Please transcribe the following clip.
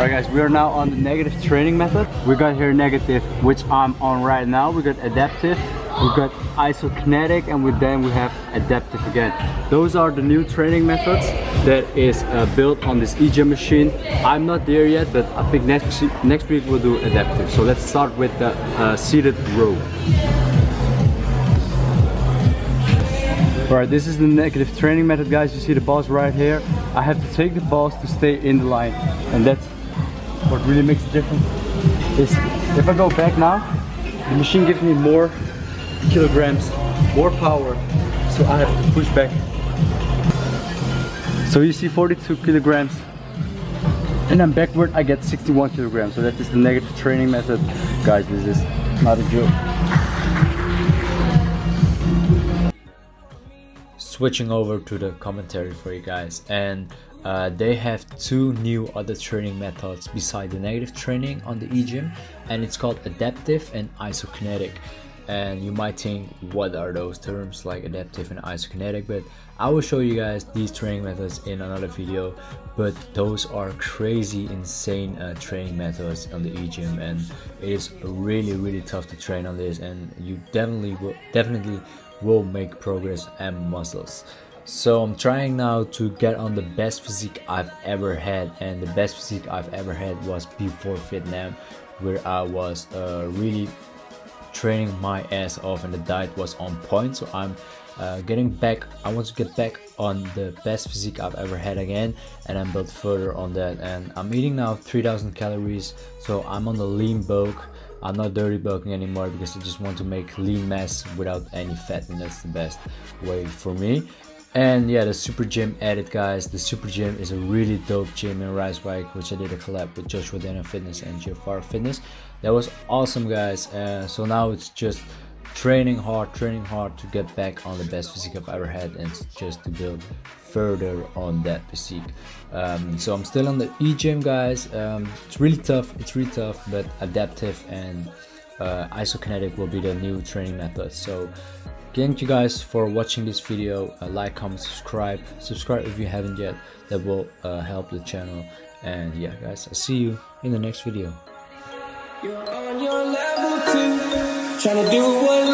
Alright guys, we are now on the negative training method. We got here negative, which I'm on right now. We got adaptive, we got isoknetic, and then we have adaptive again. Those are the new training methods that is built on this EJ machine. I'm not there yet, but I think next week we'll do adaptive. So let's start with the seated row. Alright, this is the negative training method, guys. You see the balls right here. I have to take the balls to stay in the line, and that's what really makes the difference. Is if I go back now, the machine gives me more kilograms, more power, so I have to push back. So you see 42 kilograms, and then backward I get 61 kilograms. So that is the negative training method, guys. This is not a joke. Switching over to the commentary for you guys, and they have two new other training methods beside the negative training on the e-gym, and it's called adaptive and isokinetic. And you might think, what are those terms like adaptive and isokinetic? But I will show you guys these training methods in another video. But those are crazy, insane training methods on the e-gym, and it is really, really tough to train on this. And you definitely will make progress and muscles. So I'm trying now to get on the best physique I've ever had, and the best physique I've ever had was before Vietnam, where I was really training my ass off and the diet was on point. So I'm I want to get back on the best physique I've ever had again, and I'm built further on that. And I'm eating now 3,000 calories, so I'm on the lean bulk. I'm not dirty bulking anymore because I just want to make lean mass without any fat, and that's the best way for me. And yeah, the SUPERGYM added, guys. The SUPERGYM is a really dope gym in Rijswijk, which I did a collab with Joshua Fitness and Jafar Fitness. That was awesome, guys. So now it's just training hard to get back on the best physique I've ever had, and just to build further on that physique. So I'm still on the e-gym, guys. It's really tough, but adaptive and isokinetic will be the new training method. So thank you guys for watching this video. Like, comment, subscribe if you haven't yet. That will help the channel. And yeah guys, I'll see you in the next video. You're on your level 2, trying to do what